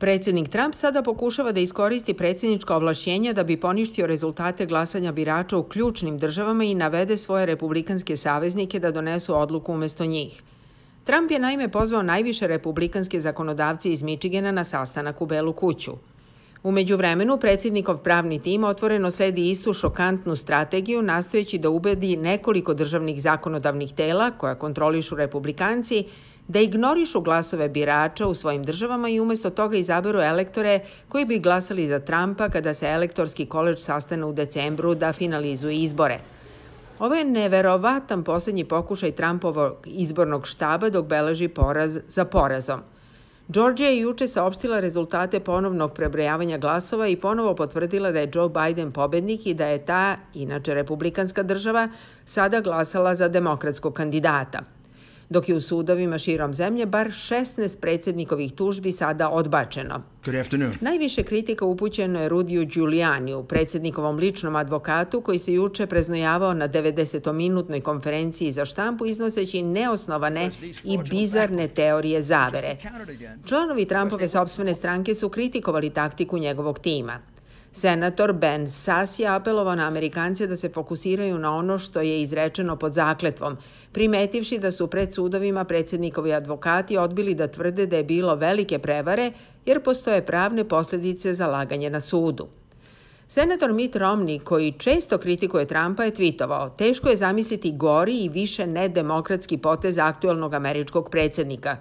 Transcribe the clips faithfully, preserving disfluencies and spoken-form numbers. Predsjednik Trump sada pokušava da iskoristi predsjednička ovlašćenja da bi poništio rezultate glasanja birača u ključnim državama i navede svoje republikanske saveznike da donesu odluku umjesto njih. Trump je naime pozvao najviše republikanske zakonodavce iz Mičigena na sastanak u Belu kuću. U međuvremenu, predsjednikov pravni tim otvoreno sledi istu šokantnu strategiju nastojeći da ubedi nekoliko državnih zakonodavnih tela koja kontrolišu republikanci da ignorišu glasove birača u svojim državama i umjesto toga izaberu elektore koji bi glasali za Trumpa kada se elektorski koleđ sastane u decembru da finalizuje izbore. Ovo je neverovatan posljednji pokušaj Trumpovog izbornog štaba dok beleži poraz za porazom. Džordžija je juče saopštila rezultate ponovnog prebrojavanja glasova i ponovo potvrdila da je Džo Bajden pobednik i da je ta, inače republikanska država, sada glasala za demokratskog kandidata. Dok je u sudovima širom zemlje bar šesnaest predsjednikovih tužbi sada odbačeno. Najviše kritika upućeno je Rudyju Giulianiju, predsjednikovom ličnom advokatu koji se juče preznojavao na devedeset minutnoj konferenciji za štampu iznoseći neosnovane i bizarne teorije zavere. Članovi Trumpove sopstvene stranke su kritikovali taktiku njegovog tima. Senator Ben Sass je apelovao na Amerikance da se fokusiraju na ono što je izrečeno pod zakletvom, primetivši da su pred sudovima predsjednikovi advokati odbili da tvrde da je bilo velike prevare jer postoje pravne posljedice za laganje na sudu. Senator Mitt Romney, koji često kritikuje Trumpa, je tvitovao: "Teško je zamisliti gori i više nedemokratski potez aktualnog američkog predsjednika."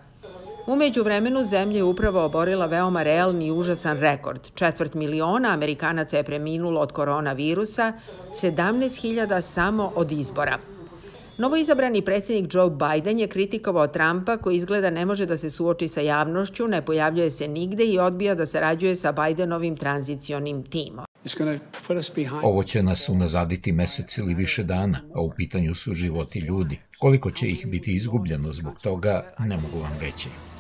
U međuvremenu, zemlja je upravo oborila veoma realni i užasan rekord. Četvrt miliona Amerikanaca je preminulo od koronavirusa, sedamnaest hiljada samo od izbora. Novoizabrani predsjednik Džo Bajden je kritikovao Trumpa koji izgleda ne može da se suoči sa javnošću, ne pojavljuje se nigde i odbija da sarađuje sa Bajdenovim tranzicionim timom. Ovo će nas unazaditi mesec ili više dana, a u pitanju su životi ljudi. Koliko će ih biti izgubljeno zbog toga, ne mogu vam reći.